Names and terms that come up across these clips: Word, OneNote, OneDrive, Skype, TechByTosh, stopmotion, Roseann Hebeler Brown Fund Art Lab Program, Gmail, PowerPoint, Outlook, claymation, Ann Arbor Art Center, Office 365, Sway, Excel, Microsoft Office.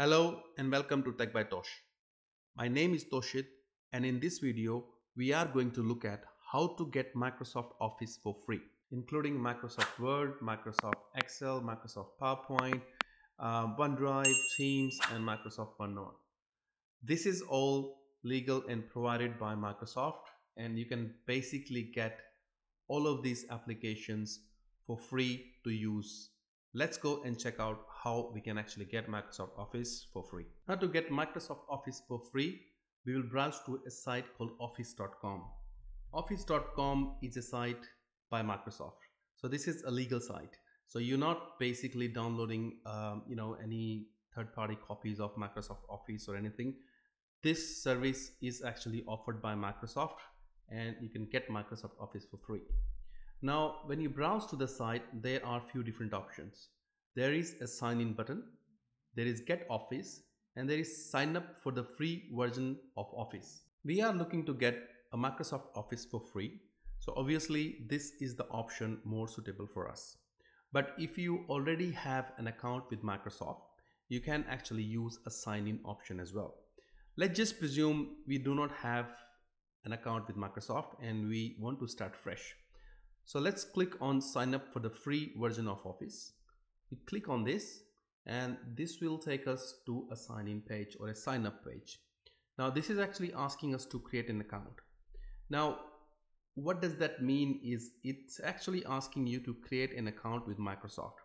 Hello and welcome to Tech by Tosh. My name is Toshit, and in this video we are going to look at how to get Microsoft Office for free, including Microsoft Word, Microsoft Excel, Microsoft PowerPoint, OneDrive, Teams and Microsoft OneNote. This is all legal and provided by Microsoft, and you can basically get all of these applications for free to use. Let's go and check out how we can actually get Microsoft Office for free. Now, to get Microsoft Office for free, we will browse to a site called office.com. Office.com is a site by Microsoft. So this is a legal site. So you're not basically downloading any third-party copies of Microsoft Office or anything. This service is actually offered by Microsoft, and you can get Microsoft Office for free. Now, when you browse to the site, there are a few different options. There is a sign in button, there is get Office, and there is sign up for the free version of Office. We are looking to get a Microsoft Office for free. So obviously this is the option more suitable for us. But if you already have an account with Microsoft, you can actually use a sign in option as well. Let's just presume we do not have an account with Microsoft and we want to start fresh. So let's click on sign up for the free version of Office. We click on this and this will take us to a sign in page or a sign up page. Now this is actually asking us to create an account. Now what does that mean is it's actually asking you to create an account with Microsoft.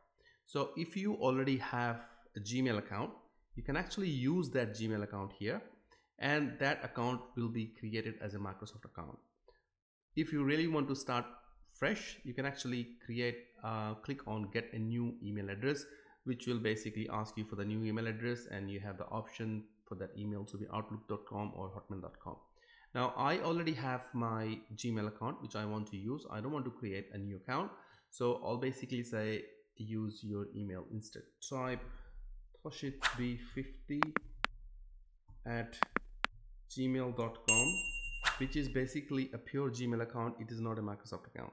So if you already have a Gmail account, you can actually use that Gmail account here, and that account will be created as a Microsoft account. If you really want to start fresh, you can actually click on get a new email address, which will basically ask you for the new email address, and you have the option for that email to be outlook.com or hotmail.com. Now I already have my Gmail account which I want to use. I don't want to create a new account, so I'll basically say use your email instead. Type toshitb50@gmail.com, which is basically a pure Gmail account. It is not a Microsoft account.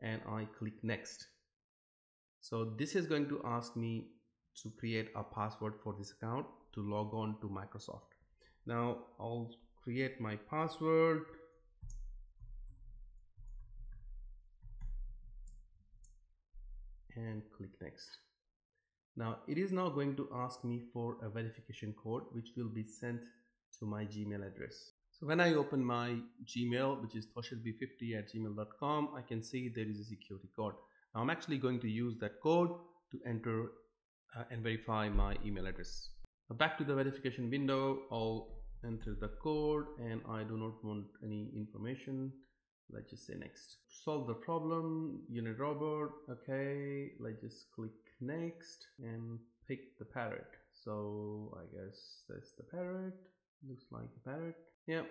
And I click next. So this is going to ask me to create a password for this account to log on to Microsoft. Now I'll create my password. And click next. Now it is now going to ask me for a verification code, which will be sent to my Gmail address. So when I open my Gmail, which is toshitb50@gmail.com, I can see there is a security code. Now I'm actually going to use that code to enter and verify my email address. Now back to the verification window, I'll enter the code, and I do not want any information. Let's just say next. Solve the problem, you need Robert. Okay, let's just click next and pick the parrot. So I guess that's the parrot. Looks like a parrot. Yeah.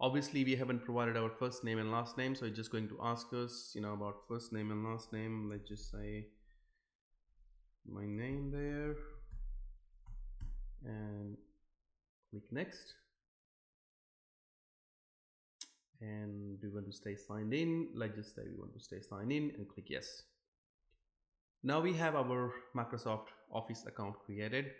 Obviously we haven't provided our first name and last name, so it's just going to ask us, about first name and last name. Let's just say my name there and click next. And do we want to stay signed in? Let's just say we want to stay signed in and click yes. Now we have our Microsoft Office account created.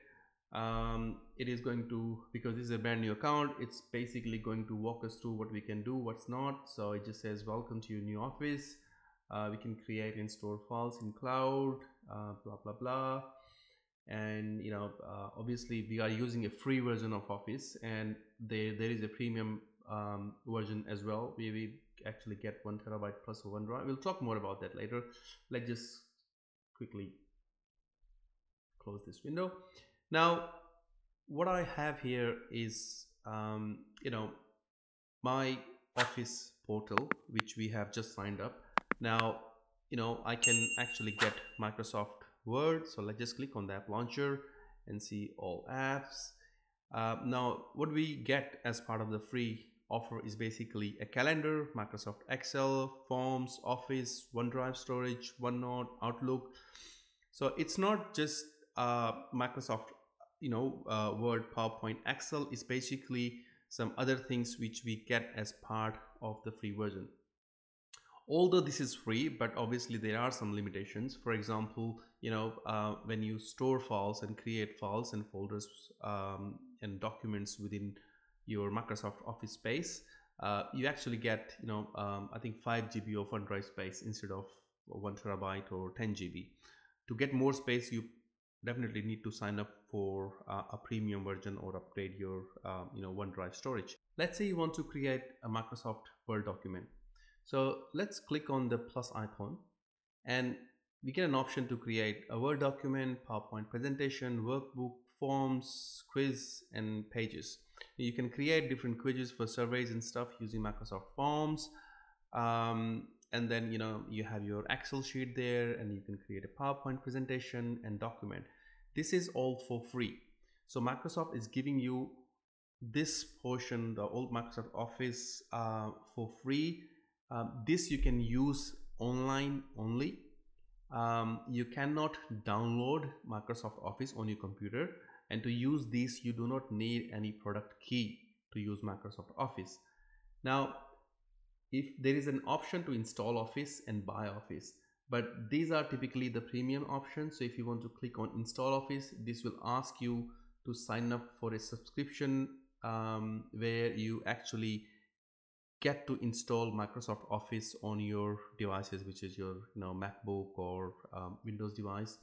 It is going to, because this is a brand new account, it's basically going to walk us through what we can do, what's not. So it just says welcome to your new office. We can create and store files in cloud, blah blah blah. And obviously we are using a free version of Office, and there is a premium version as well. We actually get 1 terabyte plus OneDrive. We'll talk more about that later. Let's just quickly close this window. Now, what I have here is, my Office portal, which we have just signed up. Now, I can actually get Microsoft Word. So let's just click on the app launcher and see all apps. Now, what we get as part of the free offer is basically a calendar, Microsoft Excel, Forms, Office, OneDrive storage, OneNote, Outlook. So it's not just Microsoft Word, PowerPoint, Excel. Is basically some other things which we get as part of the free version. Although this is free, but obviously there are some limitations. For example, when you store files and create files and folders and documents within your Microsoft Office space, you actually get, I think 5 GB of OneDrive space instead of 1 TB or 10 GB. To get more space, you definitely need to sign up for a premium version or upgrade your OneDrive storage. Let's say you want to create a Microsoft Word document. So let's click on the plus icon and we get an option to create a Word document, PowerPoint presentation, workbook, forms, quiz, and pages. You can create different quizzes for surveys and stuff using Microsoft Forms. And then you have your Excel sheet there, and you can create a PowerPoint presentation and document. This is all for free. So Microsoft is giving you this portion, the old Microsoft Office, for free. This you can use online only. You cannot download Microsoft Office on your computer, and to use this you do not need any product key to use Microsoft Office. Now, if there is an option to install Office and buy Office, but these are typically the premium options. So if you want to click on install Office, this will ask you to sign up for a subscription where you actually get to install Microsoft Office on your devices, which is your MacBook or Windows device.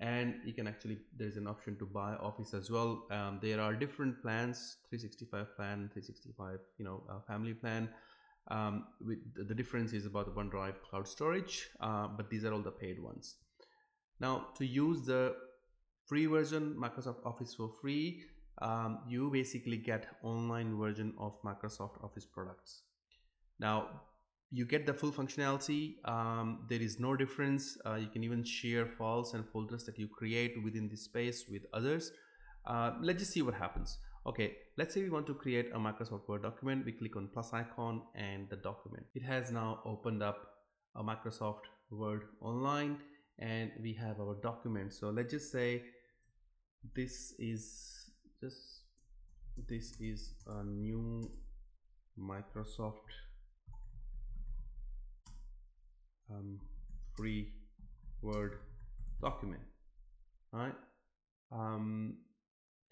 And you can actually, there's an option to buy Office as well. There are different plans, 365 plan, 365 family plan. The difference is about OneDrive cloud storage, but these are all the paid ones. Now, to use the free version, Microsoft Office for free, you basically get online version of Microsoft Office products. Now, you get the full functionality. There is no difference. You can even share files and folders that you create within this space with others. Let's just see what happens. Okay, let's say we want to create a Microsoft Word document. We click on plus icon and the document. It has now opened up a Microsoft Word online, and we have our document. So let's just say this is a new Microsoft free Word document, right?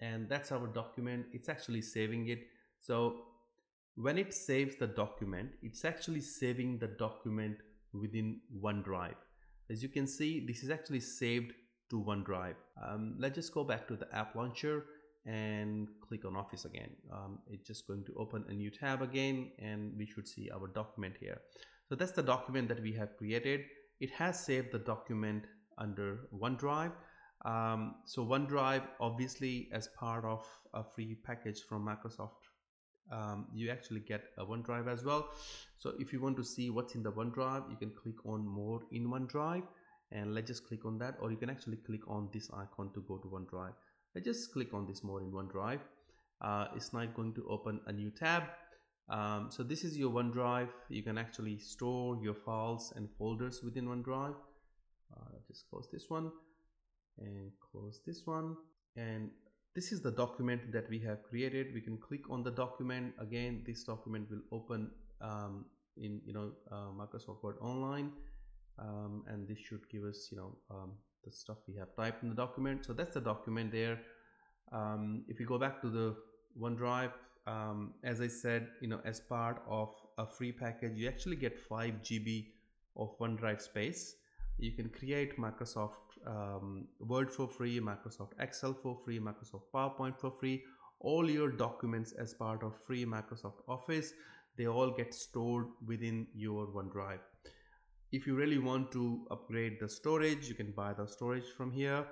And that's our document. It's actually saving it. So when it saves the document, it's actually saving the document within OneDrive. As you can see, this is actually saved to OneDrive. Let's just go back to the app launcher and click on Office again. It's just going to open a new tab again, and we should see our document here. So that's the document that we have created. It has saved the document under OneDrive. So OneDrive, obviously, as part of a free package from Microsoft, you actually get a OneDrive as well. So if you want to see what's in the OneDrive, you can click on more in OneDrive, and let's just click on that, or you can actually click on this icon to go to OneDrive. Let's just click on this more in OneDrive. It's now going to open a new tab. So this is your OneDrive. You can actually store your files and folders within OneDrive. Just close this one and close this one, and this is the document that we have created. We can click on the document again. This document will open in Microsoft Word online, and this should give us the stuff we have typed in the document. So that's the document there. If you go back to the OneDrive, as I said, as part of a free package, you actually get 5 GB of OneDrive space. You can create Microsoft Word for free, Microsoft Excel for free, Microsoft PowerPoint for free. All your documents as part of free Microsoft Office, they all get stored within your OneDrive. If you really want to upgrade the storage, you can buy the storage from here,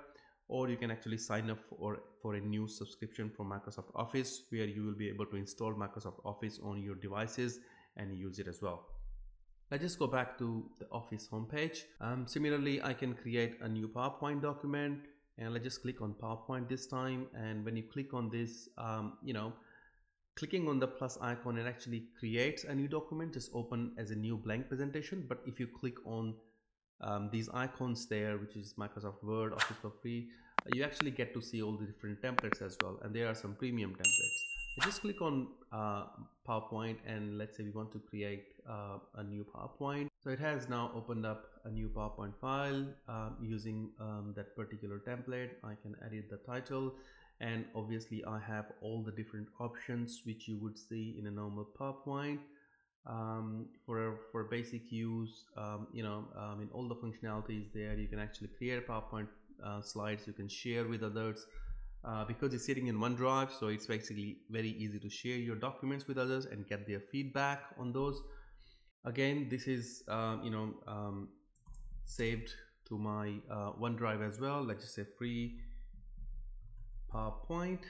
or you can actually sign up for a new subscription from Microsoft Office, where you will be able to install Microsoft Office on your devices and use it as well. Let's just go back to the Office homepage. Similarly, I can create a new PowerPoint document, and let's just click on PowerPoint this time. And when you click on this, clicking on the plus icon, it actually creates a new document, just open as a new blank presentation. But if you click on these icons there, which is Microsoft Word, Office for free, you actually get to see all the different templates as well. And there are some premium templates. Just click on PowerPoint, and let's say we want to create a new PowerPoint. So it has now opened up a new PowerPoint file using that particular template. I can edit the title, and obviously I have all the different options which you would see in a normal PowerPoint. For basic use, in all the functionalities there, you can actually create PowerPoint slides, you can share with others. Because it's sitting in OneDrive, so it's basically very easy to share your documents with others and get their feedback on those. Again, this is saved to my OneDrive as well. Let's just say free PowerPoint.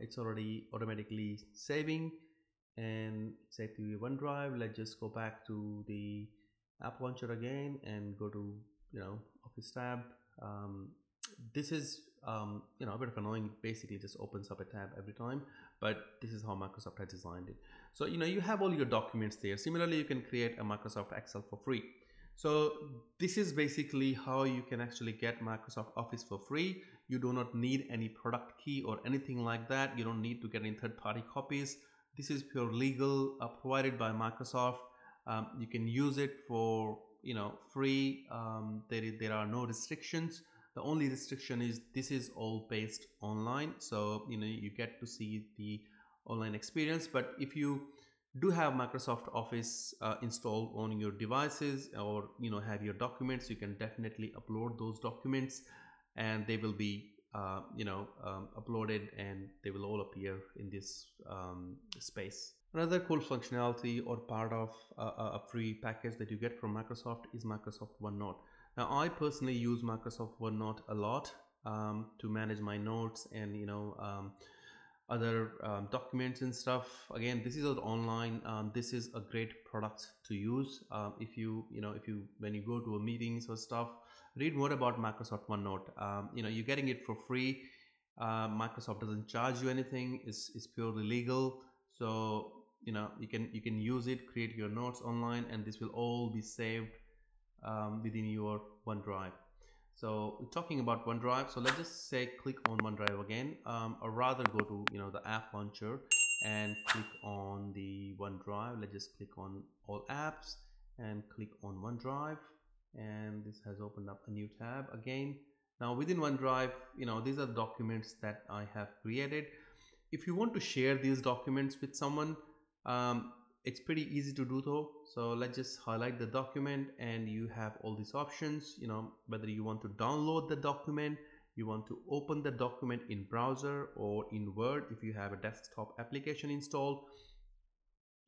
It's already automatically saving and save to OneDrive. Let's just go back to the app launcher again and go to Office tab. This is a bit of annoying. Basically just opens up a tab every time, but this is how Microsoft has designed it. So you have all your documents there. Similarly, you can create a Microsoft Excel for free. So this is basically how you can actually get Microsoft Office for free. You do not need any product key or anything like that. You don't need to get any third-party copies. This is pure legal, provided by Microsoft. You can use it for free. There are no restrictions. The only restriction is this is all based online, so you get to see the online experience. But if you do have Microsoft Office installed on your devices, or have your documents, you can definitely upload those documents, and they will be uploaded, and they will all appear in this space. Another cool functionality or part of a free package that you get from Microsoft is Microsoft OneNote. Now, I personally use Microsoft OneNote a lot to manage my notes and other documents and stuff. Again, this is all online. This is a great product to use. When you go to a meetings or stuff, read more about Microsoft OneNote. You're getting it for free. Microsoft doesn't charge you anything. It's purely legal. So you can use it, create your notes online, and this will all be saved within your OneDrive. So talking about OneDrive, so let's just say click on OneDrive again, or rather go to the app launcher and click on the OneDrive. Let's just click on all apps and click on OneDrive, and this has opened up a new tab again. Now within OneDrive, these are documents that I have created. If you want to share these documents with someone, it's pretty easy to do though. So let's just highlight the document, and you have all these options, whether you want to download the document, you want to open the document in browser or in Word if you have a desktop application installed,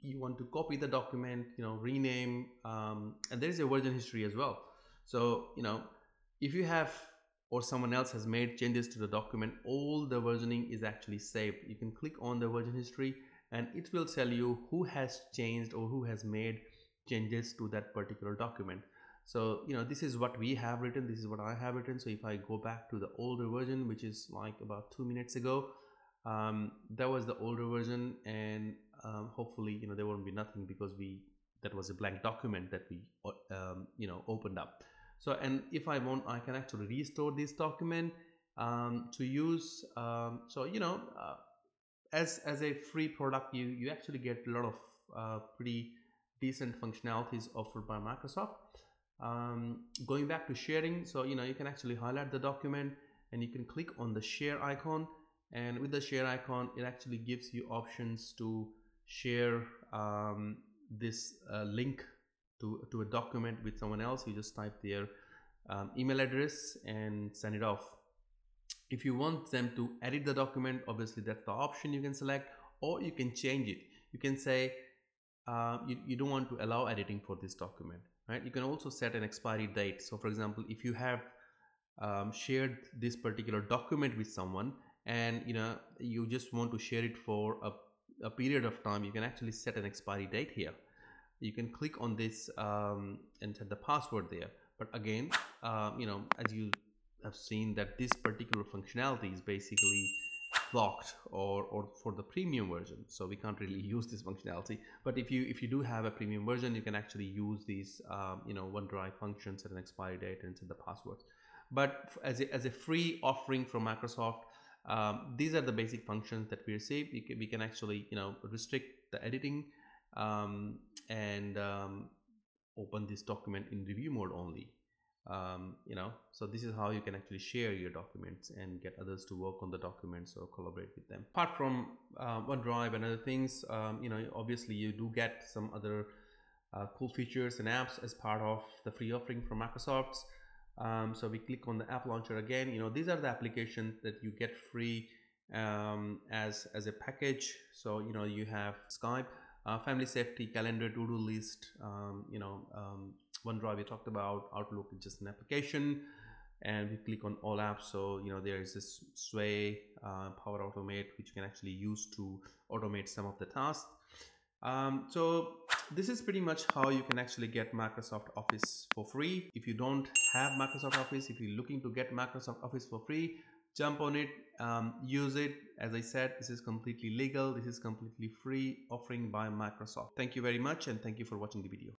you want to copy the document, rename, and there is a version history as well. So if you have or someone else has made changes to the document, all the versioning is actually saved. You can click on the version history, and it will tell you who has changed or who has made changes to that particular document. So this is what we have written, this is what I have written. So if I go back to the older version, which is like about 2 minutes ago, that was the older version, and hopefully there won't be nothing, because that was a blank document that we opened up. So, and if I want, I can actually restore this document to use. As a free product, you actually get a lot of pretty decent functionalities offered by Microsoft. Going back to sharing, so you can actually highlight the document, and you can click on the share icon, and with the share icon it actually gives you options to share this link to a document with someone else. You just type their email address and send it off. If you want them to edit the document, obviously that's the option you can select, or you can change it. You can say you don't want to allow editing for this document, right? You can also set an expiry date. So for example, if you have shared this particular document with someone, and you just want to share it for a period of time, you can actually set an expiry date here. You can click on this and set the password there. But again, as you have seen, that this particular functionality is basically blocked or for the premium version, so we can't really use this functionality. But if you do have a premium version, you can actually use these OneDrive functions, set an expiry date and set the password. But as a free offering from Microsoft, these are the basic functions that we receive. We can actually restrict the editing, and open this document in review mode only. So this is how you can actually share your documents and get others to work on the documents or collaborate with them. Apart from OneDrive and other things, obviously you do get some other cool features and apps as part of the free offering from Microsoft. So we click on the app launcher again. These are the applications that you get free as a package. So you have Skype, family safety, calendar, to-do list, OneDrive we talked about, Outlook is just an application, and we click on all apps. So there is this Sway, Power Automate, which you can actually use to automate some of the tasks. So this is pretty much how you can actually get Microsoft Office for free. If you don't have Microsoft Office, if you're looking to get Microsoft Office for free, jump on it, use it. As I said, this is completely legal. This is completely free offering by Microsoft. Thank you very much, and thank you for watching the video.